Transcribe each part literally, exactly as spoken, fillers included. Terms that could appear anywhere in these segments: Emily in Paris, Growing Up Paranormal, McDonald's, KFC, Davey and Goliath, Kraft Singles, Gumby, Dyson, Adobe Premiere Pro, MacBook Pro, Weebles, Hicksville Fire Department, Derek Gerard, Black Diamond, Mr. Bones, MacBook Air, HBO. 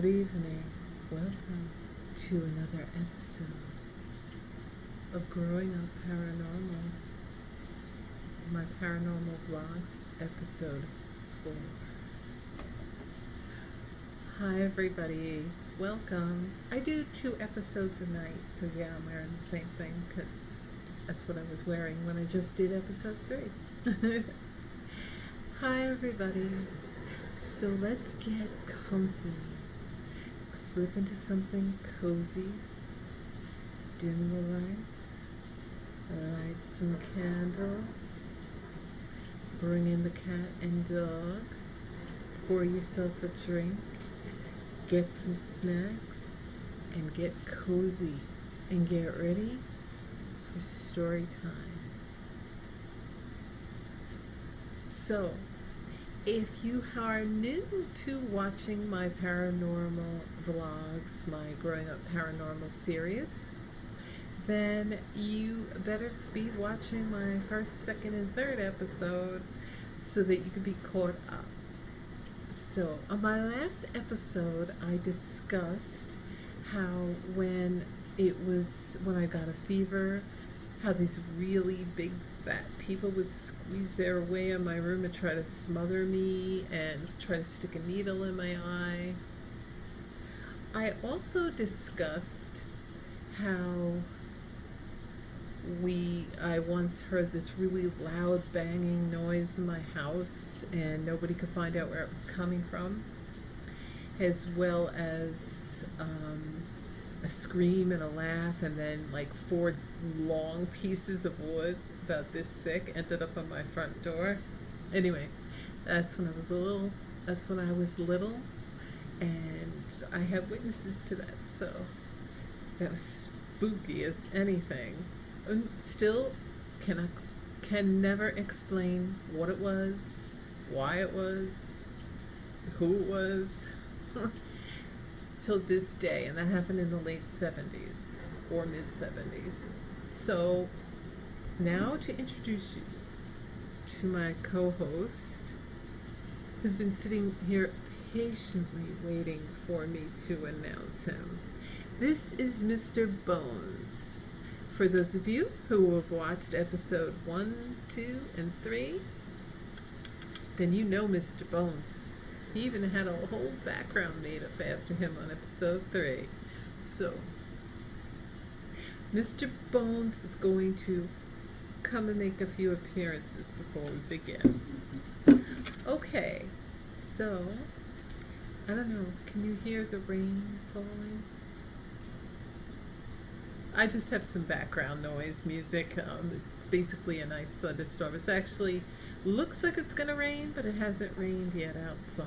Good evening. Welcome to another episode of Growing Up Paranormal, my paranormal vlogs, episode four. Hi everybody, welcome. I do two episodes a night, so yeah, I'm wearing the same thing because that's what I was wearing when I just did episode three. Hi everybody. So let's get comfy. Slip into something cozy. Dim the lights. Light some candles. Bring in the cat and dog. Pour yourself a drink. Get some snacks. And get cozy. And get ready for story time. So, if you are new to watching my paranormal vlogs, my Growing Up Paranormal series, then you better be watching my first, second, and third episode so that you can be caught up. So, on my last episode, I discussed how when it was, when I got a fever, how these really big fat people would squeeze their way in my room and try to smother me and try to stick a needle in my eye. I also discussed how we, I once heard this really loud banging noise in my house and nobody could find out where it was coming from, as well as um, a scream and a laugh, and then like four long pieces of wood about this thick ended up on my front door. Anyway, that's when I was little. That's when I was little, and I have witnesses to that. So that was spooky as anything. And still, can can never explain what it was, why it was, who it was, till this day. And that happened in the late seventies or mid seventies. So. Now to introduce you to my co-host, who's been sitting here patiently waiting for me to announce him. This is Mister Bones. For those of you who have watched episode one, two, and three, then you know Mister Bones. He even had a whole background made up after him on episode three. So, Mister Bones is going to come and make a few appearances before we begin. Okay, so I don't know, can you hear the rain falling? I just have some background noise music. Um, it's basically a nice thunderstorm. It's actually looks like it's gonna rain, but it hasn't rained yet outside.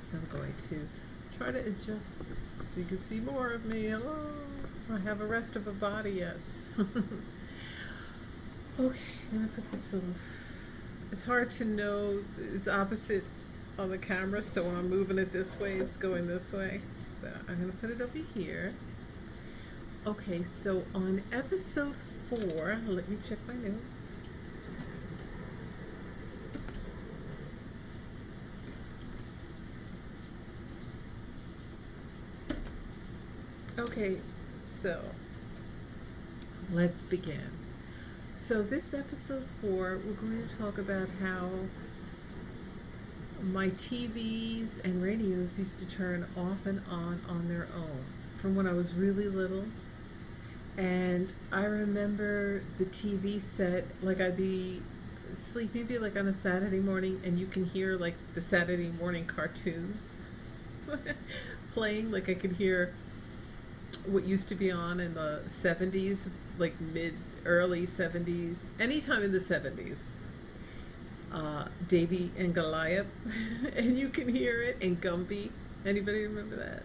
So I'm going to try to adjust this so you can see more of me. Hello, I have a rest of a body, yes. Okay, I'm gonna put this on. It's hard to know, it's opposite on the camera, so when I'm moving it this way, it's going this way. So I'm gonna put it over here. Okay, so on episode four, let me check my notes. Okay, so let's begin. So this episode four, we're going to talk about how my T Vs and radios used to turn off and on on their own from when I was really little. And I remember the T V set, like I'd be sleeping, maybe like on a Saturday morning, and you can hear like the Saturday morning cartoons playing. Like I could hear what used to be on in the seventies, like mid early seventies, anytime in the seventies, uh, Davey and Goliath, and you can hear it, and Gumby. Anybody remember that?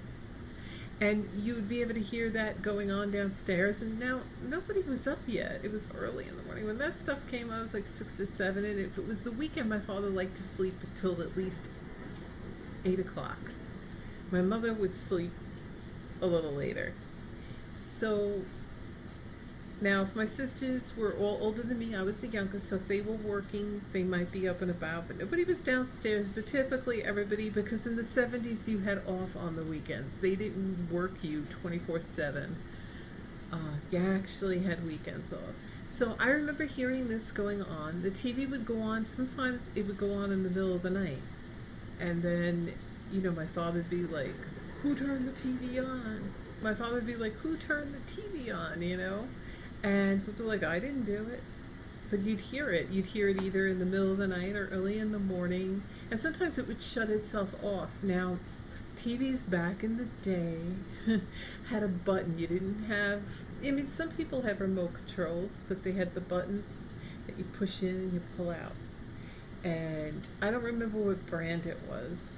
And you would be able to hear that going on downstairs, and now nobody was up yet. It was early in the morning. When that stuff came, I was like six or seven, and if it was the weekend, my father liked to sleep until at least eight o'clock. My mother would sleep a little later. So Now, if my sisters were all older than me, I was the youngest, so if they were working, they might be up and about, but nobody was downstairs, but typically everybody, because in the seventies you had off on the weekends. They didn't work you twenty-four seven. Uh, you actually had weekends off. So I remember hearing this going on. The T V would go on. Sometimes it would go on in the middle of the night. And then, you know, my father would be like, who turned the T V on? My father would be like, who turned the T V on, you know? And people were like, I didn't do it. But you'd hear it. You'd hear it either in the middle of the night or early in the morning. And sometimes it would shut itself off. Now, T Vs back in the day had a button. You didn't have, I mean, some people have remote controls, but they had the buttons that you push in and you pull out. And I don't remember what brand it was.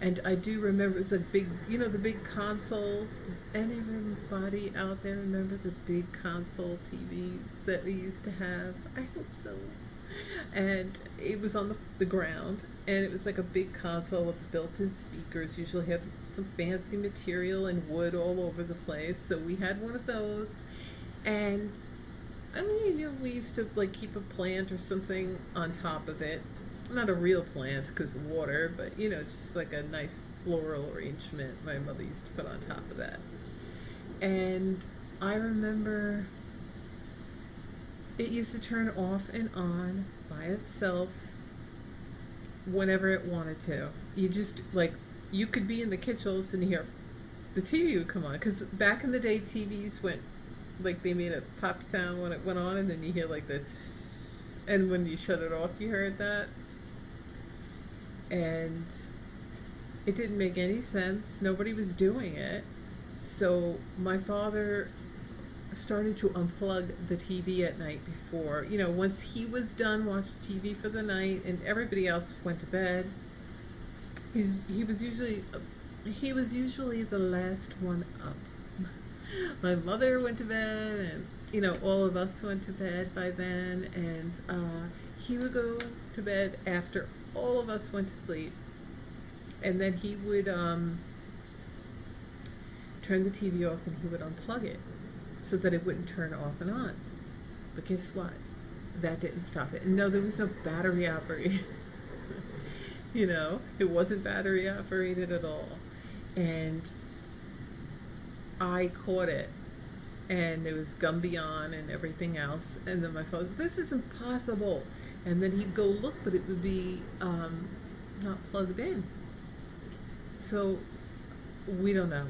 And I do remember it was a big, you know, the big consoles. Does anybody out there remember the big console T Vs that we used to have? I hope so. And it was on the, the ground, and it was like a big console with built-in speakers. Usually had some fancy material and wood all over the place. So we had one of those, and I mean, you know, we used to like keep a plant or something on top of it. Not a real plant because of water, but, you know, just like a nice floral arrangement my mother used to put on top of that. And I remember it used to turn off and on by itself whenever it wanted to. You just, like, you could be in the kitchen and hear the T V would come on. Because back in the day, T Vs went, like, they made a pop sound when it went on, and then you hear, like, this, and when you shut it off, you heard that. And it didn't make any sense. Nobody was doing it. So my father started to unplug the T V at night before, you know, once he was done watching T V for the night and everybody else went to bed. He's, he was usually he was usually the last one up. My mother went to bed, and, you know, all of us went to bed by then, and uh, he would go to bed after all of us went to sleep, and then he would um, turn the T V off and he would unplug it so that it wouldn't turn off and on. But guess what? That didn't stop it. No, there was no battery operated. You know, it wasn't battery operated at all. And I caught it. And there was Gumby on and everything else. And then my father, this is impossible. And then he'd go look, but it would be um, not plugged in. So we don't know.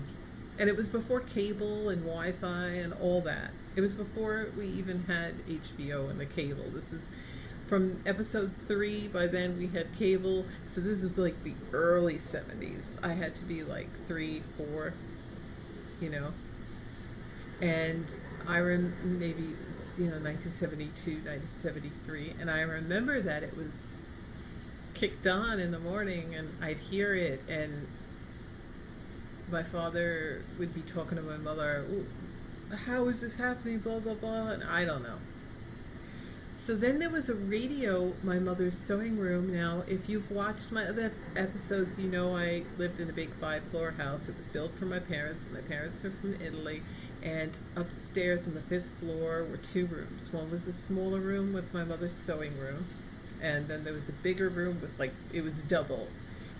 And it was before cable and Wi-Fi and all that. It was before we even had H B O and the cable. This is from episode three. By then we had cable. So this was like the early seventies. I had to be like three, four, you know. And I rem maybe, you know, nineteen seventy-two, nineteen seventy-three. And I remember that it was kicked on in the morning and I'd hear it, and my father would be talking to my mother, how is this happening, blah, blah, blah, and I don't know. So then there was a radio, my mother's sewing room. Now, if you've watched my other episodes, you know I lived in a big five-floor house. It was built for my parents. My parents were from Italy, and upstairs on the fifth floor were two rooms. One was a smaller room with my mother's sewing room, and then there was a bigger room with, like, it was double.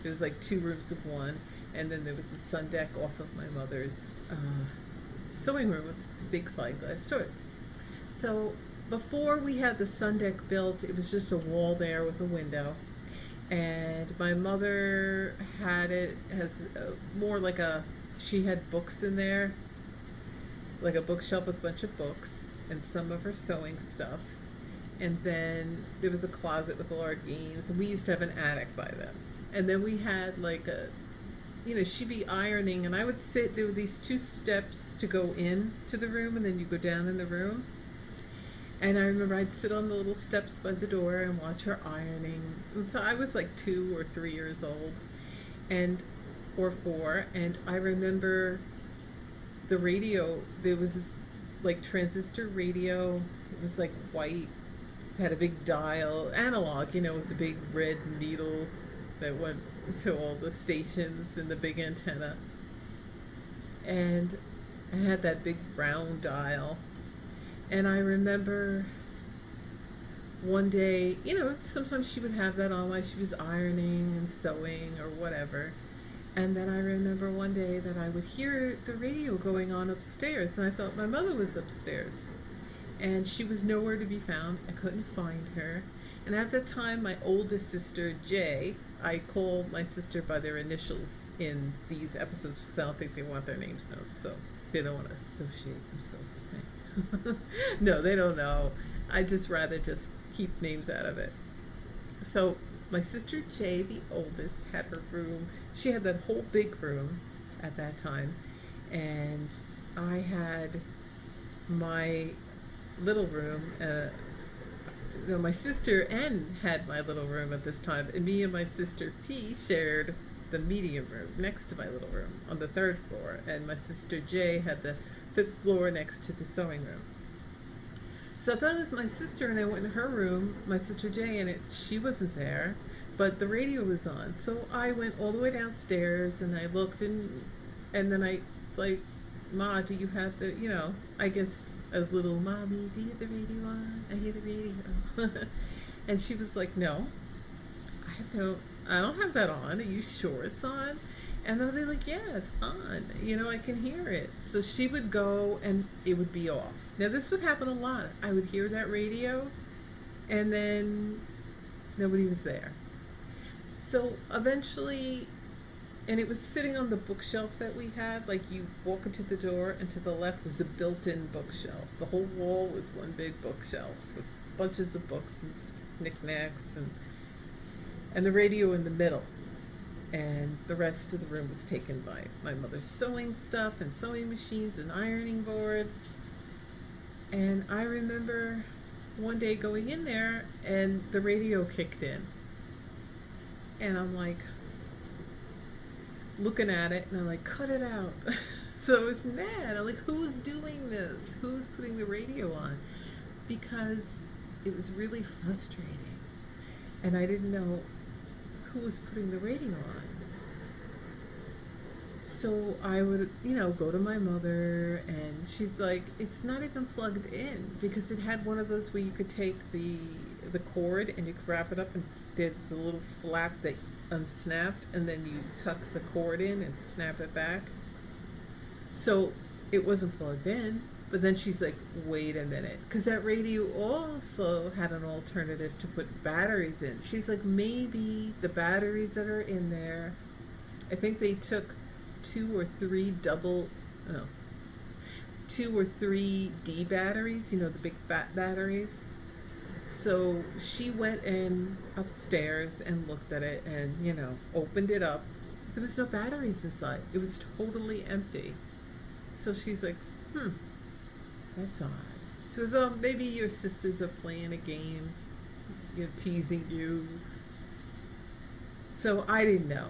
It was like two rooms of one. And then there was the sun deck off of my mother's uh, sewing room with big slide glass doors. So before we had the sun deck built, it was just a wall there with a window. And my mother had it as a, more like a, she had books in there, like a bookshelf with a bunch of books and some of her sewing stuff. And then there was a closet with all our games. And we used to have an attic by then. And then we had like a, you know, she'd be ironing, and I would sit, there were these two steps to go in to the room, and then you go down in the room. And I remember I'd sit on the little steps by the door and watch her ironing. And so I was like two or three years old, and or four, and I remember the radio, there was this like transistor radio, it was like white, had a big dial, analog, you know, with the big red needle that went to all the stations and the big antenna. And I had that big round dial, And I remember one day, you know, sometimes she would have that on while she was ironing and sewing or whatever. And then I remember one day that I would hear the radio going on upstairs, and I thought my mother was upstairs. And she was nowhere to be found. I couldn't find her. And at that time, my oldest sister, Jay, I call my sister by their initials in these episodes because I don't think they want their names known, so they don't want to associate themselves with me. No, they don't know. I just rather just keep names out of it. So my sister Jay, the oldest, had her room. She had that whole big room at that time, and I had my little room. Uh, you know, my sister N had my little room at this time, and me and my sister P shared the medium room next to my little room on the third floor, and my sister J had the fifth floor next to the sewing room. So I thought it was my sister, and I went in her room, my sister Jay, and it, she wasn't there, but the radio was on. So I went all the way downstairs, and I looked, and and then I, like, Ma, do you have the, you know, I guess as little, Mommy, do you have the radio on? I hear the radio. And she was like, no, I have no, I don't have that on. Are you sure it's on? And I'll be like, yeah, it's on. You know, I can hear it. So she would go, and it would be off. Now, this would happen a lot. I would hear that radio, and then nobody was there. So eventually, and it was sitting on the bookshelf that we had. Like, you walk into the door, and to the left was a built-in bookshelf. The whole wall was one big bookshelf with bunches of books and knickknacks, and and the radio in the middle. And the rest of the room was taken by my mother's sewing stuff and sewing machines and ironing board. And I remember one day going in there, and the radio kicked in. And I'm like, looking at it, and I'm like, cut it out. So I was mad. I'm like, who's doing this? Who's putting the radio on? Because it was really frustrating. And I didn't know who was putting the radio on. So I would, you know, go to my mother, and she's like, it's not even plugged in, because it had one of those where you could take the the cord and you could wrap it up, and there's a little flap that unsnapped, and then you tuck the cord in and snap it back. So it wasn't plugged in. But then she's like, wait a minute, because that radio also had an alternative to put batteries in. She's like, maybe the batteries that are in there, I think they took two or three double, no, two or three D batteries, you know, the big fat batteries. So she went in upstairs and looked at it, and, you know, opened it up. There was no batteries inside. It was totally empty. So she's like, hmm, that's odd. She was, oh, maybe your sisters are playing a game, you know, teasing you. So I didn't know,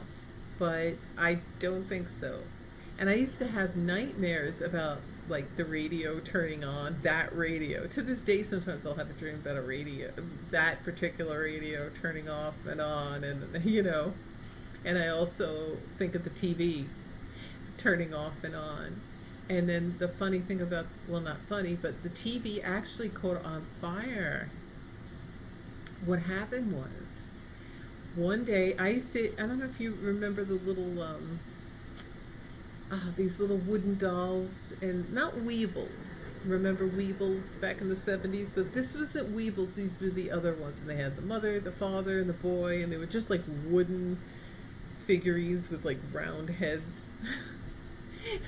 but I don't think so. And I used to have nightmares about, like, the radio turning on, that radio. To this day, sometimes I'll have a dream about a radio, that particular radio turning off and on, and, you know. And I also think of the T V turning off and on. And then the funny thing about, well, not funny, but the T V actually caught on fire. What happened was, one day, I used to, I don't know if you remember the little, um, oh, these little wooden dolls, and not Weebles. Remember Weebles back in the seventies? But this wasn't Weebles, these were the other ones. And they had the mother, the father, and the boy, and they were just like wooden figurines with like round heads.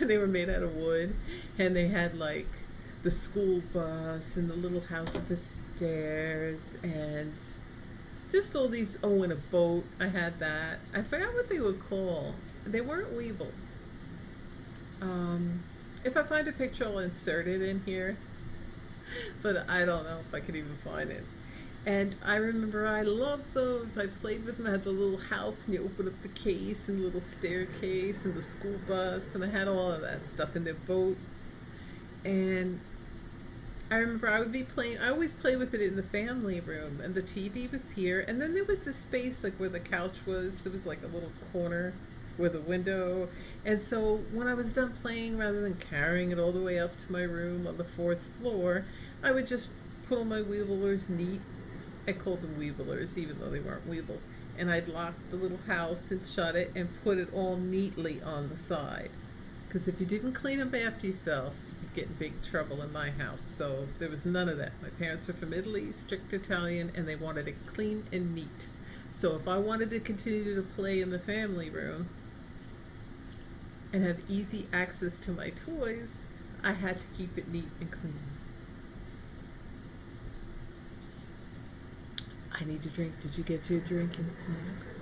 And they were made out of wood, and they had like the school bus and the little house with the stairs and just all these, oh, and a boat. I had that. I forgot what they were called. They weren't Weebles. Um, if I find a picture, I'll insert it in here, but I don't know if I could even find it. And I remember I loved those. I played with them. I had the little house, and you open up the case, and the little staircase, and the school bus, and I had all of that stuff in the boat. And I remember I would be playing, I always played with it in the family room, and the T V was here, and then there was this space like where the couch was. There was like a little corner with a window. And so when I was done playing, rather than carrying it all the way up to my room on the fourth floor, I would just pull my Weeblers neat. I called them Weeblers, even though they weren't Weebles. And I'd lock the little house and shut it and put it all neatly on the side. Because if you didn't clean up after yourself, you'd get in big trouble in my house. So there was none of that. My parents were from Italy, strict Italian, and they wanted it clean and neat. So if I wanted to continue to play in the family room and have easy access to my toys, I had to keep it neat and clean. I need a drink. Did you get your drink and snacks?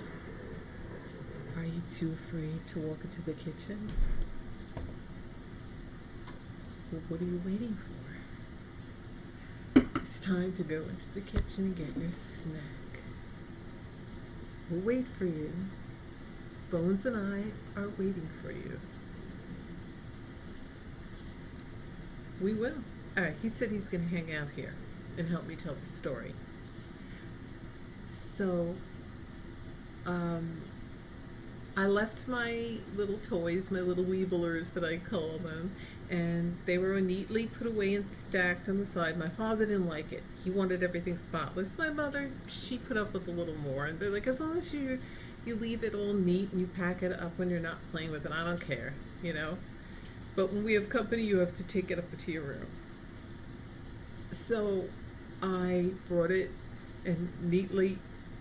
Are you too afraid to walk into the kitchen? Well, what are you waiting for? It's time to go into the kitchen and get your snack. We'll wait for you. Bones and I are waiting for you. We will. All right, he said he's going to hang out here and help me tell the story. So, um, I left my little toys, my little Weeblers that I call them, and they were neatly put away and stacked on the side. My father didn't like it. He wanted everything spotless. My mother, she put up with a little more, and they're like, as long as you you leave it all neat and you pack it up when you're not playing with it, I don't care, you know. But when we have company, you have to take it up to your room. So I brought it and neatly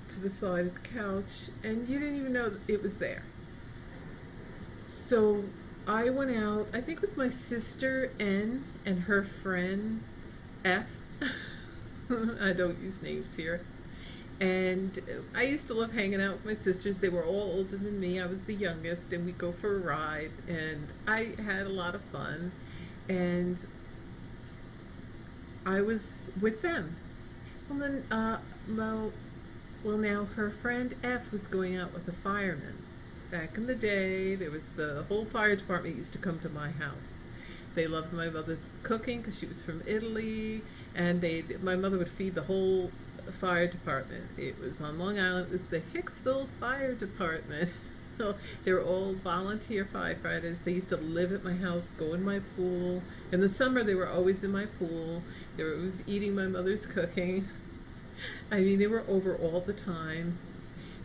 to the side of the couch, and you didn't even know it was there. So I went out, I think with my sister N and her friend F. I don't use names here. And I used to love hanging out with my sisters. They were all older than me. I was the youngest, and we'd go for a ride, and I had a lot of fun. And I was with them. And then, uh, well, well, now her friend F was going out with a fireman. Back in the day, there was the whole fire department used to come to my house. They loved my mother's cooking because she was from Italy, and they my mother would feed the whole fire department. It was on Long Island. It was the Hicksville Fire Department. So they were all volunteer firefighters. They used to live at my house, go in my pool. In the summer, they were always in my pool. They were always eating my mother's cooking. I mean, they were over all the time.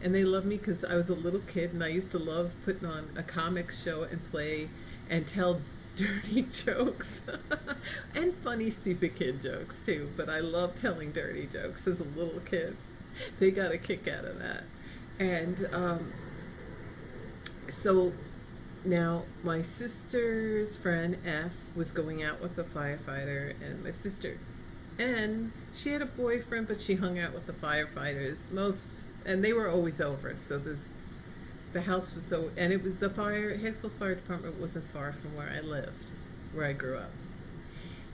And they loved me because I was a little kid, and I used to love putting on a comic show and play and tell dirty jokes and funny stupid kid jokes too, but I love telling dirty jokes as a little kid. They got a kick out of that. And um, so now my sister's friend F was going out with a firefighter, and my sister N, she had a boyfriend, but she hung out with the firefighters most, and they were always over. So this the house was so, and it was the fire, Hicksville Fire Department wasn't far from where I lived, where I grew up.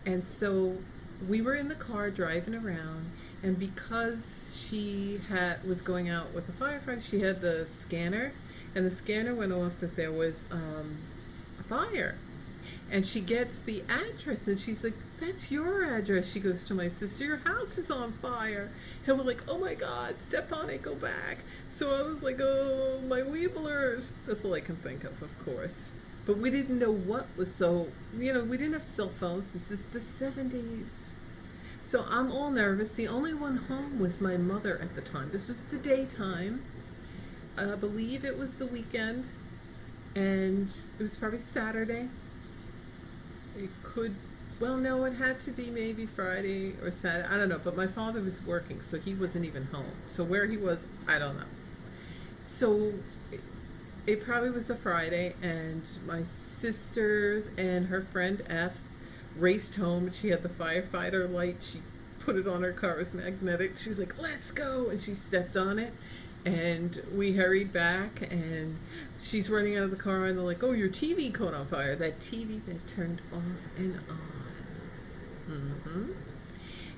And so we were in the car driving around, and because she had was going out with a firefighter, she had the scanner, and the scanner went off that there was um, a fire. And she gets the address, and she's like, that's your address. She goes to my sister, your house is on fire. And we're like, oh my God, step on it, go back. So I was like, oh, my Weeblers. That's all I can think of, of course. But we didn't know what was so, you know, we didn't have cell phones. This is the seventies. So I'm all nervous. The only one home was my mother at the time. This was the daytime. I believe it was the weekend, and it was probably Saturday. It could, well, no, it had to be maybe Friday or Saturday. I don't know, but my father was working, so he wasn't even home. So where he was, I don't know. So it, it probably was a Friday, and my sisters and her friend F raced home, and she had the firefighter light. She put it on her car. It was magnetic. She's like, let's go, and she stepped on it. And we hurried back, and she's running out of the car, and they're like, oh, your T V caught on fire. That T V that turned off and on. Mm-hmm.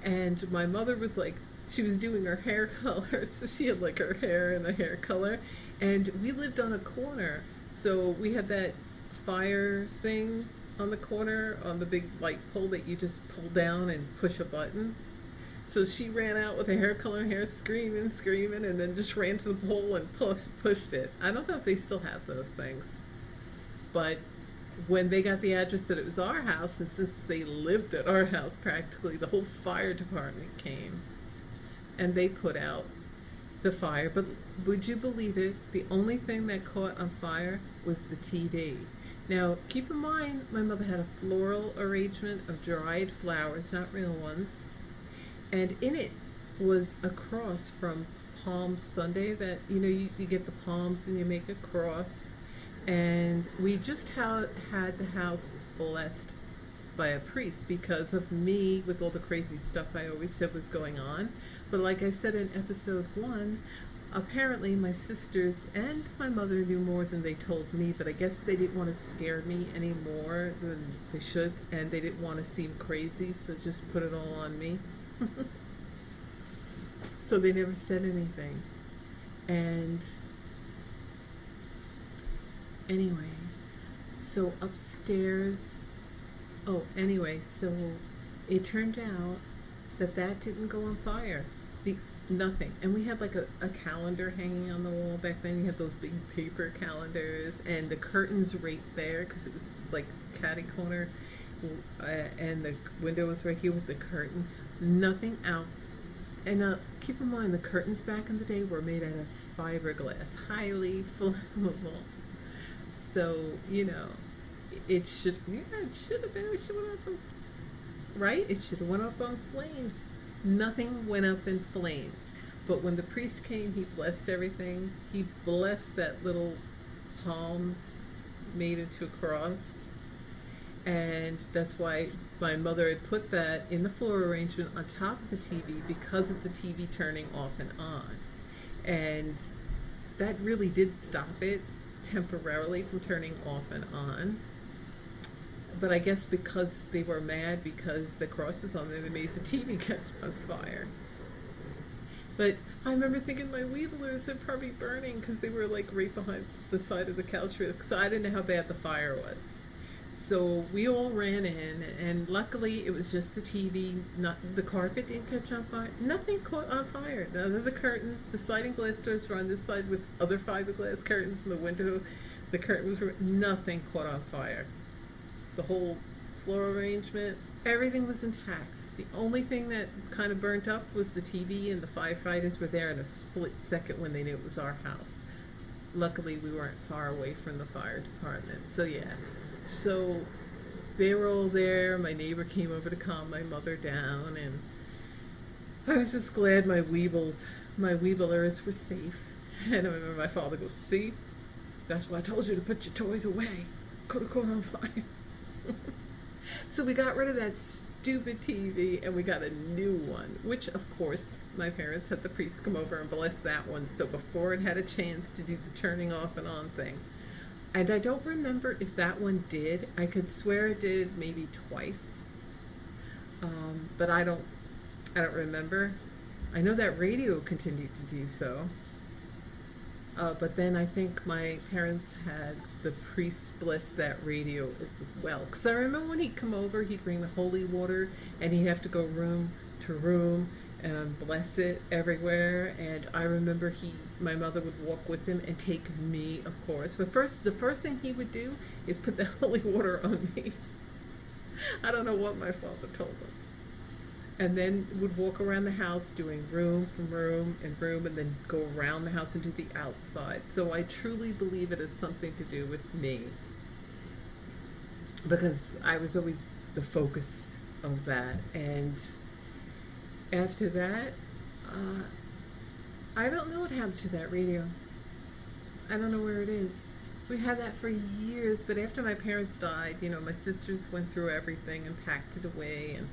And my mother was like, she was doing her hair color, so she had like her hair and a hair color. And we lived on a corner, so we had that fire thing on the corner, on the big light pole that you just pull down and push a button. So she ran out with her hair color hair, screaming, screaming, and then just ran to the pole and push, pushed it. I don't know if they still have those things, but when they got the address that it was our house, and since they lived at our house practically, the whole fire department came and they put out the fire. But would you believe it, the only thing that caught on fire was the T V. Now keep in mind, my mother had a floral arrangement of dried flowers, not real ones, and in it was a cross from Palm Sunday, that, you know, you, you get the palms and you make a cross. And we just ha had the house blessed by a priest because of me, with all the crazy stuff I always said was going on. But like I said in episode one, apparently my sisters and my mother knew more than they told me, but I guess they didn't want to scare me any more than they should, and they didn't want to seem crazy, so just put it all on me. So they never said anything. And anyway, so upstairs, oh, anyway, so it turned out that that didn't go on fire, the, nothing. And we had like a, a calendar hanging on the wall back then. You had those big paper calendars, and the curtains right there, because it was like catty corner, uh, and the window was right here with the curtain, nothing else. And uh, keep in mind, the curtains back in the day were made out of fiberglass, highly flammable. So, you know, it should, yeah, it should have been, it should have went up on, right? It should have went up on flames. Nothing went up in flames. But when the priest came, he blessed everything. He blessed that little palm made into a cross. And that's why my mother had put that in the floor arrangement on top of the T V, because of the T V turning off and on. And that really did stop it temporarily from turning off and on. But I guess because they were mad because the cross was on there, they made the T V catch on fire. But I remember thinking my Weeblers are probably burning, because they were like right behind the side of the couch, so I didn't know how bad the fire was. So we all ran in, and luckily it was just the T V, not the carpet didn't catch on fire. Nothing caught on fire. None of the curtains, the sliding glass doors were on this side with other fiberglass curtains in the window. The curtains were, nothing caught on fire. The whole floor arrangement, everything was intact. The only thing that kind of burnt up was the T V, and the firefighters were there in a split second when they knew it was our house. Luckily we weren't far away from the fire department, so yeah. So they were all there. My neighbor came over to calm my mother down, and I was just glad my Weebles, my Weeblers were safe. And I remember my father goes, "See, that's why I told you to put your toys away. Could have caught on fire." So we got rid of that stupid T V, and we got a new one, which of course my parents had the priest come over and bless that one. So before it had a chance to do the turning off and on thing. And I don't remember if that one did. I could swear it did maybe twice, um, but I don't, I don't remember. I know that radio continued to do so, uh, but then I think my parents had the priest bless that radio as well. Because I remember when he'd come over, he'd bring the holy water, and he'd have to go room to room and bless it everywhere. And I remember he, my mother would walk with him and take me, of course. But first, the first thing he would do is put the holy water on me. I don't know what my father told him. And then would walk around the house doing room from room and room, and then go around the house and do the outside. So I truly believe it had something to do with me, because I was always the focus of that. And after that, uh, I don't know what happened to that radio. I don't know where it is. We had that for years, but after my parents died, you know, my sisters went through everything and packed it away. And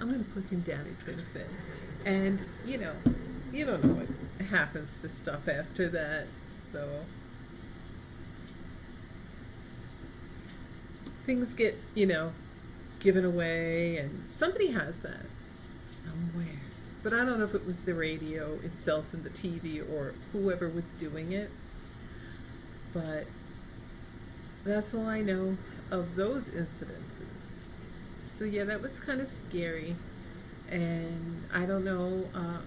I'm going to put him down, he's going to sit. And, you know, you don't know what happens to stuff after that. So things get, you know, given away, and somebody has that somewhere. But I don't know if it was the radio itself and the T V or whoever was doing it. But that's all I know of those incidences. So yeah, that was kind of scary. And I don't know, uh,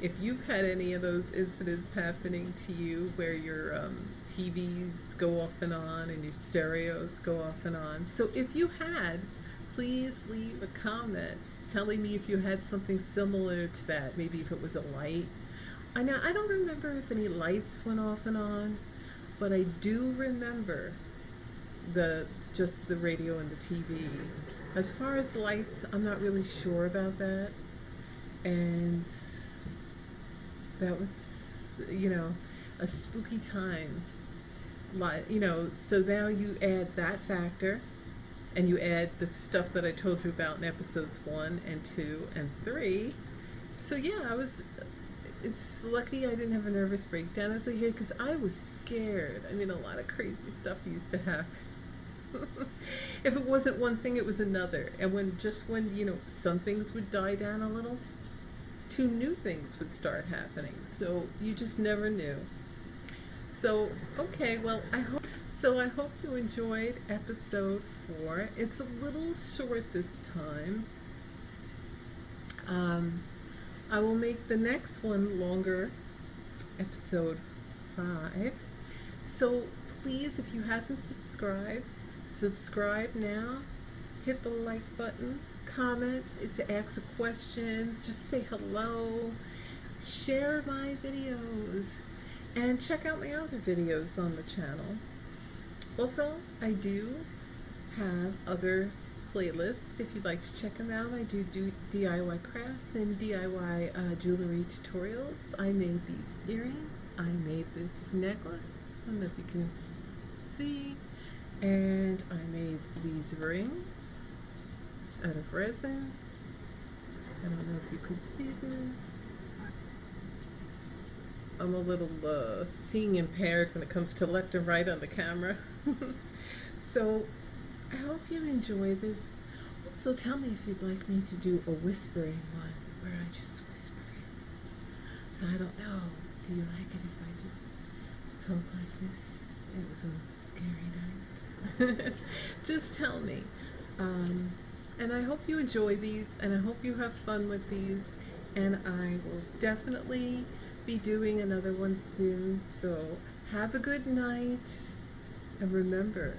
if you've had any of those incidents happening to you where your um, T Vs go off and on and your stereos go off and on. So if you had, please leave a comment telling me if you had something similar to that, maybe if it was a light. I know I don't remember if any lights went off and on, but I do remember the just the radio and the T V. As far as lights, I'm not really sure about that. And that was, you know, a spooky time. You know, so now you add that factor. And you add the stuff that I told you about in episodes one and two and three. So yeah, I was, it's lucky I didn't have a nervous breakdown as a kid because I was scared. I mean, a lot of crazy stuff used to happen. If it wasn't one thing, it was another. And when, just when, you know, some things would die down a little, two new things would start happening. So you just never knew. So, okay, well, I hope, so I hope you enjoyed episode four. It's a little short this time. Um, I will make the next one longer, episode five. So please, if you haven't subscribed, subscribe now. Hit the like button, comment, to ask a question, just say hello, share my videos, and check out my other videos on the channel. Also, I do have other playlists. If you'd like to check them out, I do do D I Y crafts and D I Y uh, jewelry tutorials. I made these earrings. I made this necklace. I don't know if you can see. And I made these rings out of resin. I don't know if you can see this. I'm a little uh, seeing impaired when it comes to left and right on the camera. So I hope you enjoy this. Also, tell me if you'd like me to do a whispering one where I just whisper it. So I don't know. Do you like it if I just talk like this? It was a scary night. Just tell me. Um, and I hope you enjoy these, and I hope you have fun with these. And I will definitely be doing another one soon. So have a good night, and remember,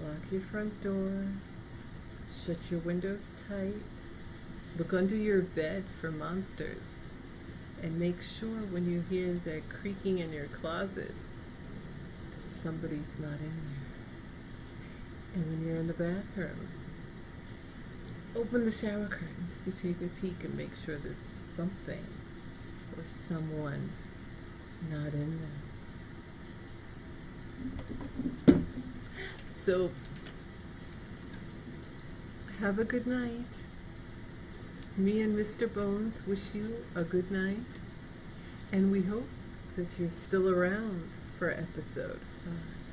lock your front door, shut your windows tight, look under your bed for monsters, and make sure when you hear that creaking in your closet, that somebody's not in there. And when you're in the bathroom, open the shower curtains to take a peek and make sure there's something or someone not in there. So, have a good night. Me and Mister Bones wish you a good night, and we hope that you're still around for episode five.